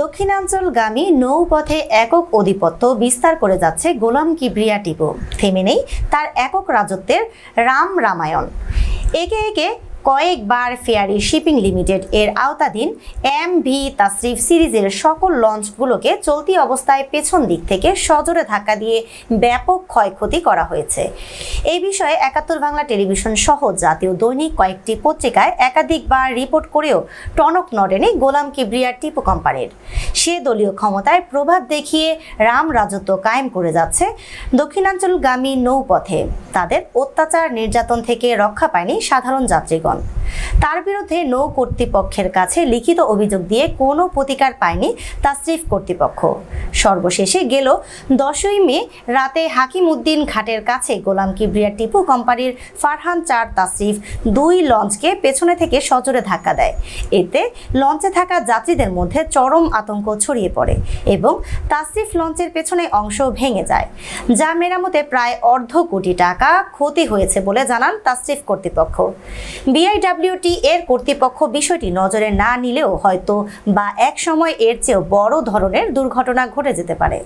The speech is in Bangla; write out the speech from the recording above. দক্ষিণাঞ্চলগামী নৌপথে একক অধিপত্য বিস্তার করে যাচ্ছে গোলাম কিবরিয়া টিপু। থেমে নেই তার একক রাজত্বের রাম রামায়ণ। একে একে কয়েকবার ফেয়ারি শিপিং লিমিটেড এর আওতাধীন এমভি তাসরিফ সিরিজের সকল লঞ্চগুলোকে চলতি অবস্থায় পেছন দিক থেকে সজোরে ধাক্কা দিয়ে ব্যাপক ক্ষয়ক্ষতি করা হয়েছে। এই বিষয়ে ৭১ বাংলা টেলিভিশন সহ জাতীয় দৈনিক কয়েকটি পত্রিকায় একাধিকবার রিপোর্ট করেও টনক নড়েনি গোলাম কিবরিয়া টিপু কোম্পানির। সে দলীয় ক্ষমতায় প্রভাব দেখিয়ে রাম রাজত্ব কায়েম করে যাচ্ছে দক্ষিণাঞ্চলগামী নৌপথে। তাদের অত্যাচার নির্যাতন থেকে রক্ষা পায়নি সাধারণ যাত্রীগণ। তার বিরুদ্ধে নৌ কর্তৃপক্ষের কাছে লিখিত অভিযোগ দিয়ে কোনো প্রতিকার পায়নি তাসরিফ কর্তৃপক্ষ। সর্বশেষে গেল ১০ই মে রাতে হাকিমউদ্দিন ঘাটের কাছে গোলাম কিবরিয়া টিপু কোম্পানির ফারহান ৪ তাসরিফ ২ লঞ্চকে পেছনে থেকে সজোরে ধাক্কা দেয়। এতে লঞ্চে থাকা যাত্রীদের মধ্যে চরম আতঙ্ক ছড়িয়ে পড়ে এবং তাসরিফ লঞ্চের পেছনে অংশ ভেঙে যায়, যা মেরামতে প্রায় অর্ধ কোটি টাকা ক্ষতি হয়েছে বলে জানান তাসরিফ কর্তৃপক্ষ। বিআইডব্লিউটি এর কর্তৃপক্ষ বিষয়টি নজরে না নিলেও হয়তো বা এক সময় এর চেয়েও বড় ধরনের দুর্ঘটনা ঘটে যেতে পারে।